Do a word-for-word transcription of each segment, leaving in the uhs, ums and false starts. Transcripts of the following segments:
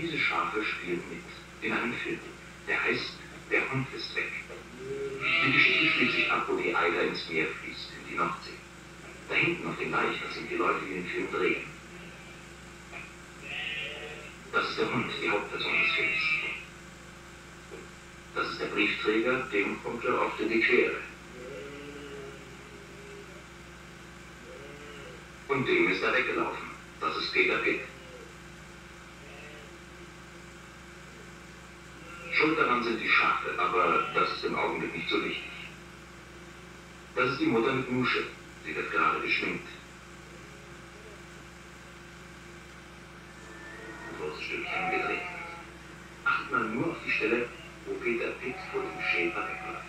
viele Schafe spielen mit in einem Film, der heißt Der Hund ist weg. Die Geschichte spielt sich ab, wo die Eider ins Meer fließt, in die Nordsee. Da hinten auf dem Deich, das sind die Leute, die den Film drehen. Das ist der Hund, die Hauptperson des Films. Das ist der Briefträger, dem kommt er oft in die Quere. Und dem ist er weggelaufen. Das ist Peter Pitt. Schuld daran sind die Schafe, aber das ist im Augenblick nicht so wichtig. Das ist die Mutter mit Musche. Sie wird gerade geschminkt. Ein großes Stückchen gedreht. Achtet man nur auf die Stelle, wo Peter Pitt vor dem Schäfer wegläuft.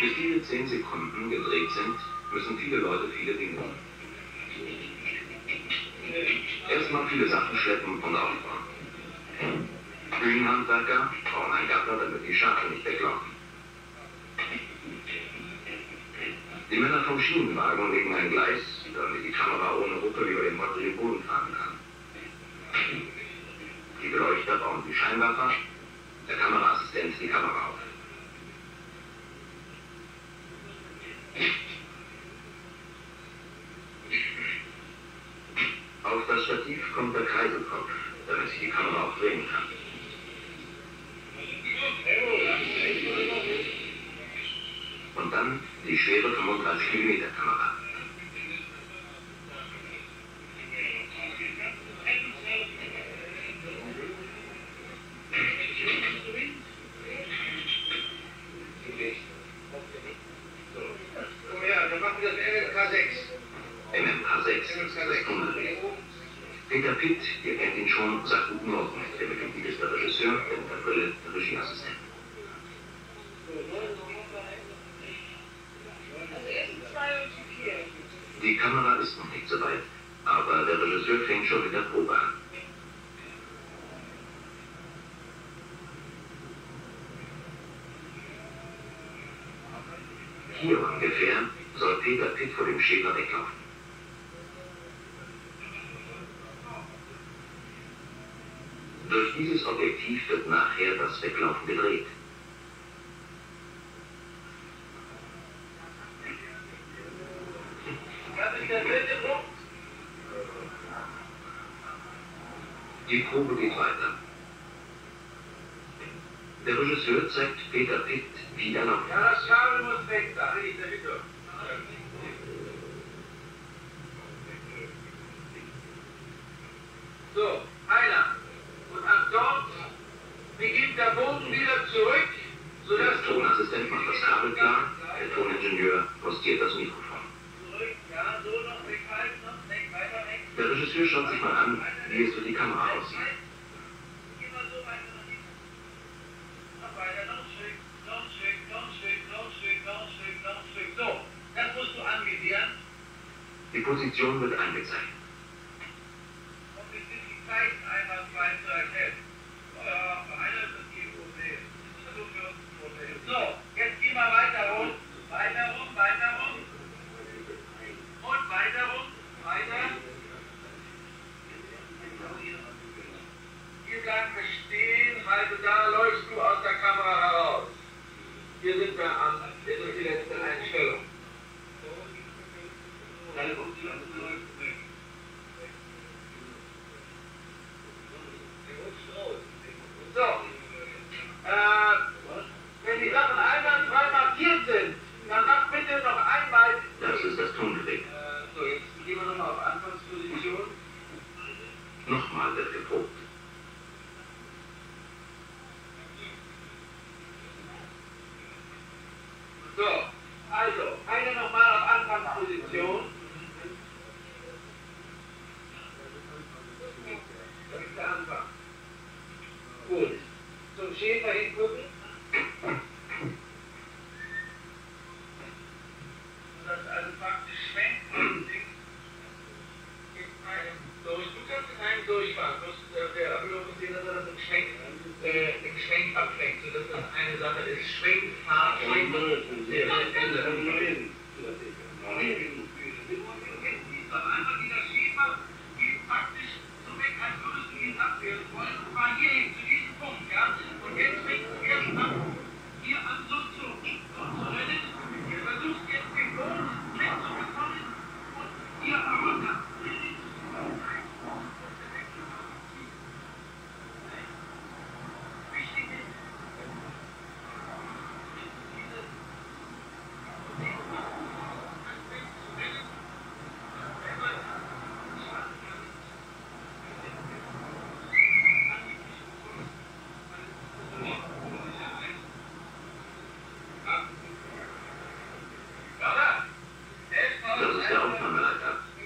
Bis diese zehn Sekunden gedreht sind, müssen viele Leute viele Dinge machen. Erstmal viele Sachen schleppen und aufbauen. Bühnenhandwerker brauchen einen Gatter, damit die Schafe nicht weglaufen. Die Männer vom Schienenwagen legen ein Gleis, damit die Kamera ohne Ruckel über den modrigen Boden fahren kann. Die Beleuchter bauen die Scheinwerfer, der Kameraassistent die Kamera auf. Auf das Stativ kommt der Kreiselkopf, damit sich die Kamera auch drehen kann. Und dann die schwere fünfunddreißig Millimeter Kamera. Peter Pitt, ihr kennt ihn schon, sagt guten Morgen. Der Mitglied ist der Regisseur, der mit der Brille der Regieassistent. Die Kamera ist noch nicht so weit, aber der Regisseur fängt schon mit der Probe an. Hier ungefähr soll Peter Pitt vor dem Schäfer weglaufen. Durch dieses Objektiv wird nachher das Weglaufen gedreht. Die Probe geht weiter. Der Regisseur zeigt Peter Pitt, wie er läuft. Ja, das Kabel muss weg, da liegt der Hütte. So. Der Boden wieder zurück, sodass der Tonassistent macht das Kabel klar, der Toningenieur postiert das Mikrofon. Zurück, ja, so noch weg, halten, noch weg, weiter weg. Der Regisseur schaut sich mal an, wie es für die Kamera aussieht. Immer so weiter nach hinten. Noch weiter, noch schön, noch schön, noch schön, noch schön, noch schön, noch schön. So, das musst du anvisieren. Die Position wird angezeigt. Und wir sind die Zeichen einmal frei zu erkennen. So, jetzt gehen wir weiter rum, weiter rum, weiter rum. Nochmal wird geprobt. So, also, eine nochmal auf Anfangsposition. Das ist der Anfang. Gut. Zum Schäfer hingucken. Das also praktisch schwenken. Durchfahren, bloß äh, der Abführungsdiener soll das im Schwenk, äh, im Schwenk abschwenkt, sodass das eine Sache ist. Schwenkfahren, Schwenkfahren. Aber einfach dieser Schäfer geht praktisch so weg, als würdest du ihn abwehren wollen. Und war hierhin zu diesem Punkt, ja? Und jetzt fängt es erst ab, hier an so zu rennen. Du versuchst jetzt den Boden wegzubekommen und hier runter.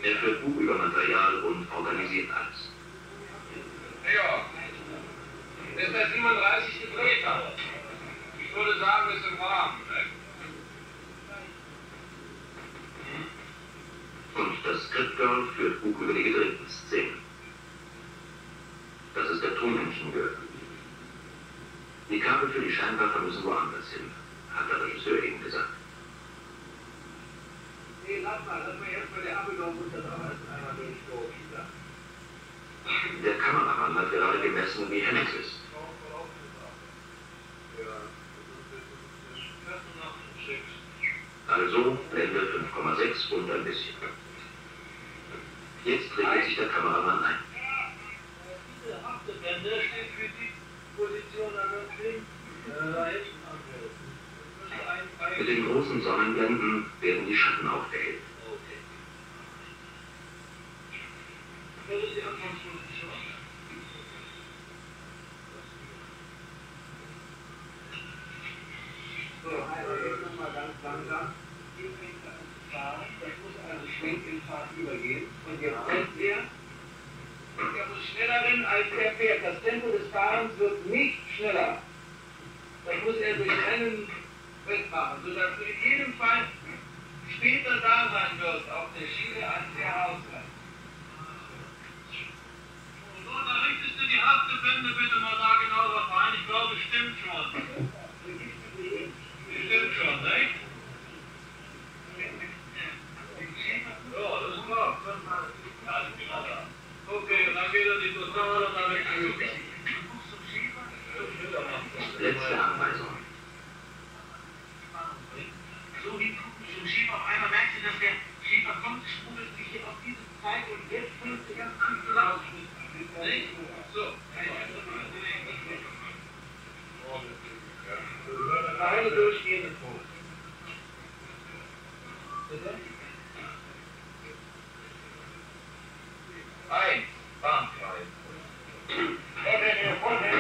Er führt Buch über Material und organisiert alles. Ja, das ist bei siebenunddreißig gedreht. Ich würde sagen, das ist im Rahmen. Ne? Und das Skriptgirl führt Buch über die gedrehten Szenen. Das ist der Tonmenschengirl. Die Kabel für die Scheinwerfer müssen woanders hin, hat der Regisseur eben gesagt. Nee, lass mal, lass mal erstmal der Abgenommen und das aber ist einmal durchgerutscht. Der Kameramann hat gerade gemessen, wie hell es ist. Also Blende fünf Komma sechs und ein bisschen. Jetzt regelt sich der Kameramann ein. Diese achte Blende steht für die Position an uns links. Mit den großen Sonnenblenden werden die Schatten aufgehellt. So, also jetzt nochmal ganz langsam. Hier fängt es an zu fahren. Das muss also schwenk in Fahrt übergehen. Und jetzt fährt er. Er muss schneller rennen, als er fährt. Das Tempo des Fahrens wird nicht schneller. Das muss er durch einen mitmachen, sodass du in jedem Fall später da sein wirst auf der Schiene als der Ausgang. Und nun richtest du die harte Blende bitte mal da genau drauf ein. Ich glaube, stimmt schon. Stimmt schon, ne? Ja, das ist klar. Okay, und dann geht er die Total und dann weg. Letzte Anweisung. Dass der Schäfer kommt, sprudelt sich hier auf diese Zeit und jetzt fängt sie ganz an zu laufen. So. Eine durchgehende Probe. Bitte? Eins. Bahn frei. Okay, vorne.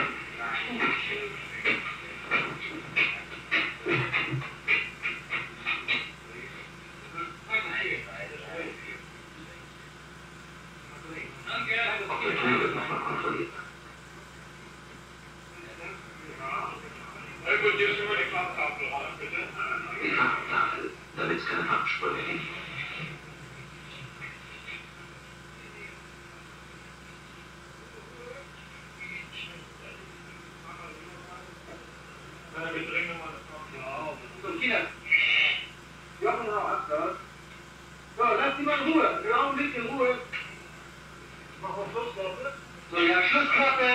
So, ja, Schlussklappe.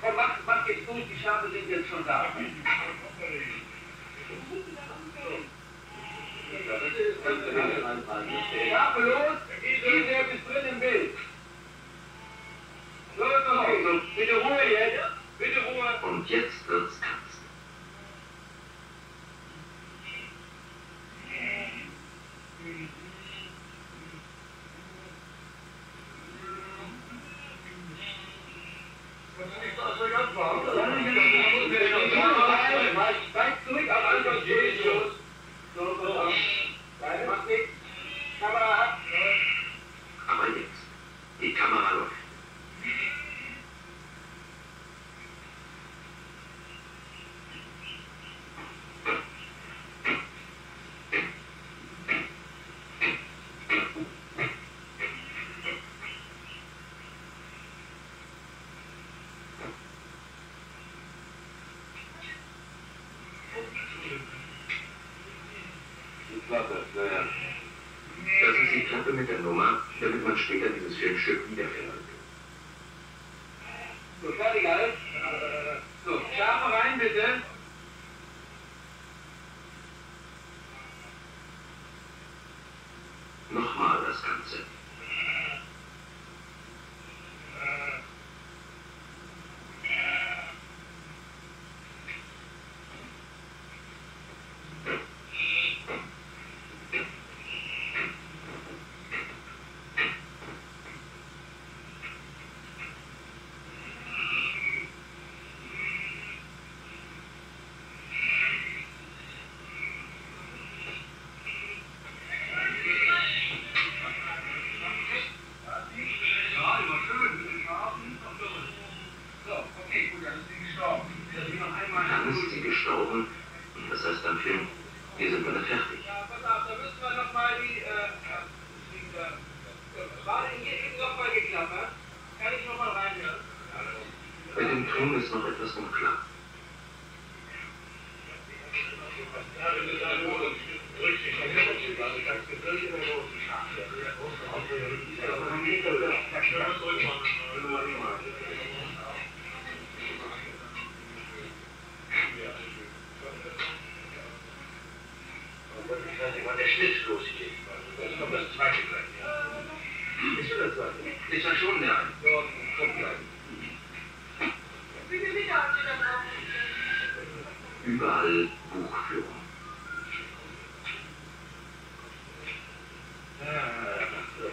Komm, mach, mach jetzt durch, die Schafe sind jetzt schon da. Rappe los, Giesel ist drin im Bild. Los, los, bitte Ruhe jetzt, bitte Ruhe. Und jetzt wird's tanzen. Das ist die Klappe mit der Nummer, damit man später dieses Filmstück wiederfindet. So, fertig alles? So, Schafe rein bitte. Nochmal das Ganze. Überall Buchführung.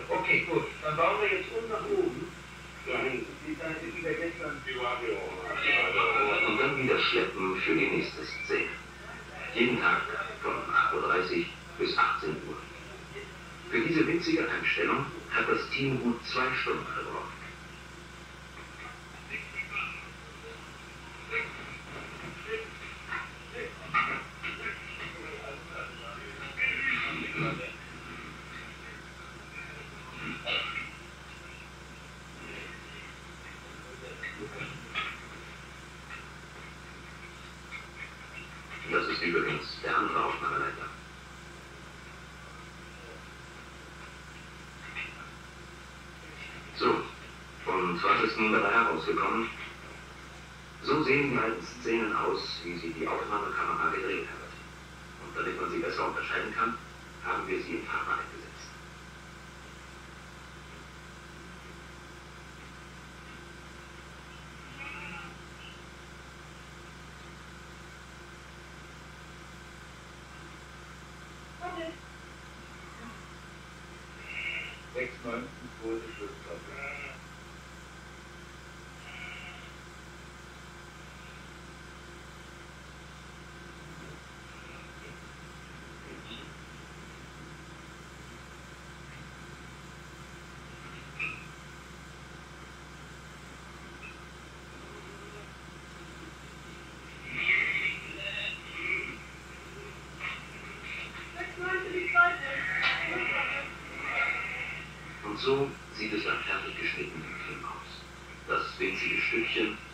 Okay, gut. Dann bauen wir jetzt unten nach oben. Und dann wieder schleppen für die nächste Szene. Jeden Tag von acht Uhr dreißig bis achtzehn Uhr. Für diese winzige Einstellung hat das Team gut zwei Stunden gebraucht. Gekommen. So sehen die alten Szenen aus, wie sie die Aufnahmekamera gedreht hat. Und damit man sie besser unterscheiden kann, haben wir sie in Farbe eingesetzt. Okay. sechs neunzehn wurde Schlussklappe. So sieht es am fertig geschnittenen Film aus. Das winzige Stückchen